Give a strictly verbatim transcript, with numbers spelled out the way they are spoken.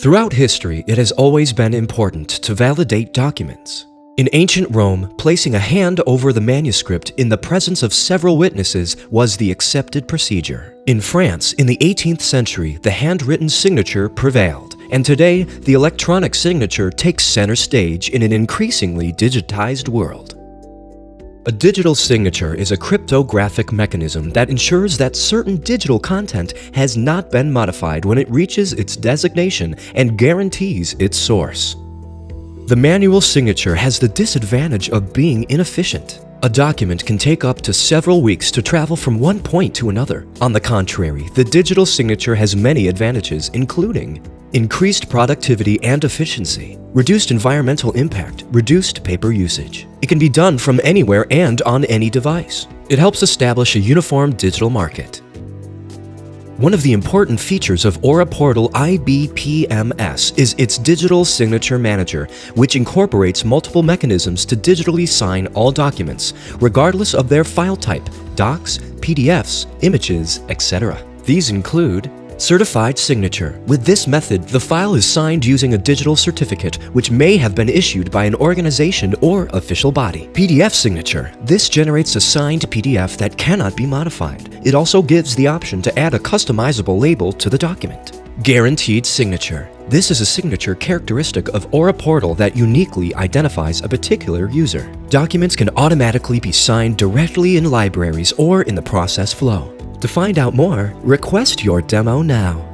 Throughout history, it has always been important to validate documents. In ancient Rome, placing a hand over the manuscript in the presence of several witnesses was the accepted procedure. In France, in the eighteenth century, the handwritten signature prevailed, and today, the electronic signature takes center stage in an increasingly digitized world. A digital signature is a cryptographic mechanism that ensures that certain digital content has not been modified when it reaches its designation and guarantees its source. The manual signature has the disadvantage of being inefficient. A document can take up to several weeks to travel from one point to another. On the contrary, the digital signature has many advantages, including increased productivity and efficiency, reduced environmental impact, reduced paper usage. It can be done from anywhere and on any device. It helps establish a uniform digital market. One of the important features of AuraPortal I B P M S is its Digital Signature Manager, which incorporates multiple mechanisms to digitally sign all documents, regardless of their file type, docs, P D Fs, images, et cetera. These include Certified Signature. With this method, the file is signed using a digital certificate, which may have been issued by an organization or official body. P D F Signature. This generates a signed P D F that cannot be modified. It also gives the option to add a customizable label to the document. Guaranteed Signature. This is a signature characteristic of AuraPortal that uniquely identifies a particular user. Documents can automatically be signed directly in libraries or in the process flow. To find out more, request your demo now.